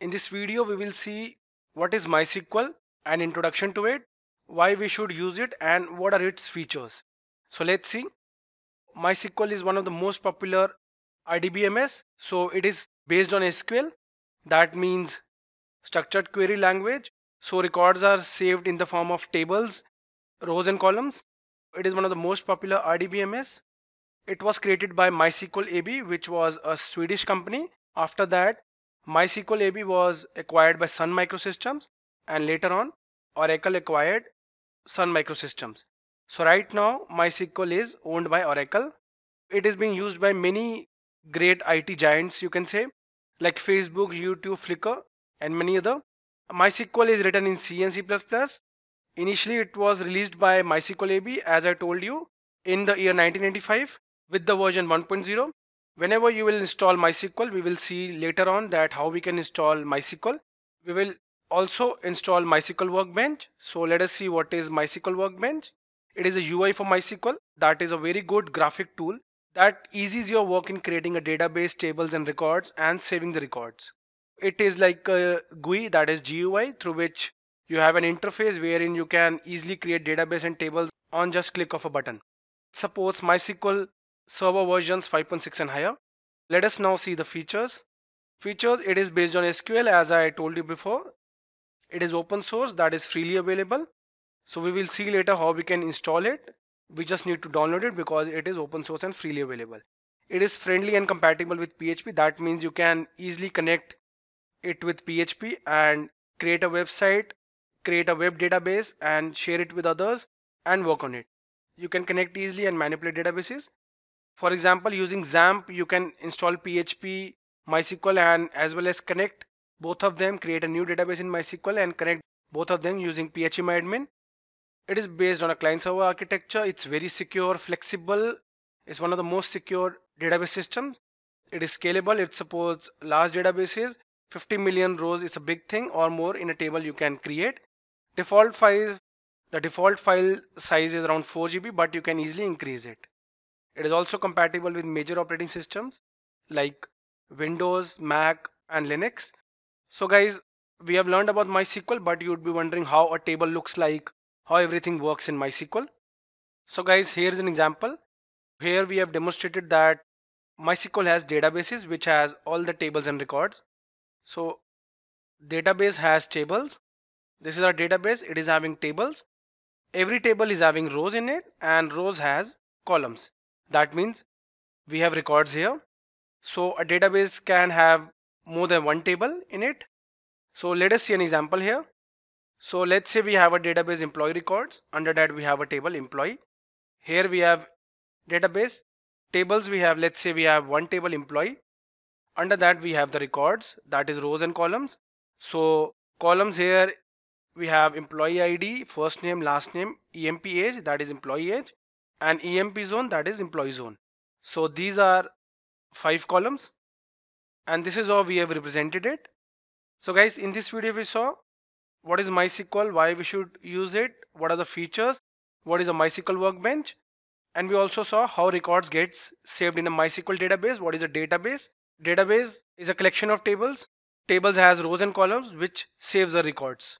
In this video we will see what is MySQL, an introduction to it, why we should use it and what are its features. So let's see. MySQL is one of the most popular RDBMS. So it is based on SQL. That means structured query language. So records are saved in the form of tables, rows and columns. It is one of the most popular RDBMS. It was created by MySQL AB, which was a Swedish company. After that, MySQL AB was acquired by Sun Microsystems, and later on Oracle acquired Sun Microsystems. So right now MySQL is owned by Oracle. It is being used by many great IT giants, you can say, like Facebook, YouTube, Flickr and many other. MySQL is written in C and C++. Initially it was released by MySQL AB, as I told you, in the year 1995 with the version 1.0. Whenever you will install MySQL, we will see later on that how we can install MySQL. We will also install MySQL Workbench. So let us see what is MySQL Workbench. It is a UI for MySQL. That is a very good graphic tool that eases your work in creating a database, tables and records and saving the records. It is like a GUI, that is GUI, through which you have an interface wherein you can easily create database and tables on just click of a button. It supports MySQL Server versions 5.6 and higher. Let us now see the features. It is based on SQL, as I told you before. It is open source, that is freely available. So we will see later how we can install it. We just need to download it because it is open source and freely available. It is friendly and compatible with PHP. That means you can easily connect it with PHP and create a website, create a web database and share it with others and work on it. You can connect easily and manipulate databases. For example, using XAMPP, you can install PHP, MySQL and as well as connect both of them, create a new database in MySQL and connect both of them using phpMyAdmin. It is based on a client-server architecture. It's very secure, flexible. It's one of the most secure database systems. It is scalable. It supports large databases. 50 million rows is a big thing, or more in a table you can create. Default files, the default file size is around 4 GB, but you can easily increase it. It is also compatible with major operating systems like Windows, Mac and Linux. So guys, we have learned about MySQL, but you would be wondering how a table looks like, how everything works in MySQL. So guys, here is an example. Here we have demonstrated that MySQL has databases which has all the tables and records. So database has tables. This is our database. It is having tables. Every table is having rows in it, and rows has columns. That means we have records here. So a database can have more than one table in it. So let us see an example here. So let's say we have a database employee records. Under that we have a table employee. Here we have database tables. We have, let's say we have one table employee. Under that we have the records, that is rows and columns. So columns here we have employee ID, first name, last name, EMP age, that is employee age, and EMP zone, that is employee zone. So these are 5 columns, and this is how we have represented it. So guys, in this video we saw what is MySQL, why we should use it, what are the features, what is a MySQL workbench, and we also saw how records gets saved in a MySQL database. What is a database? Database is a collection of tables. Tables has rows and columns which saves the records.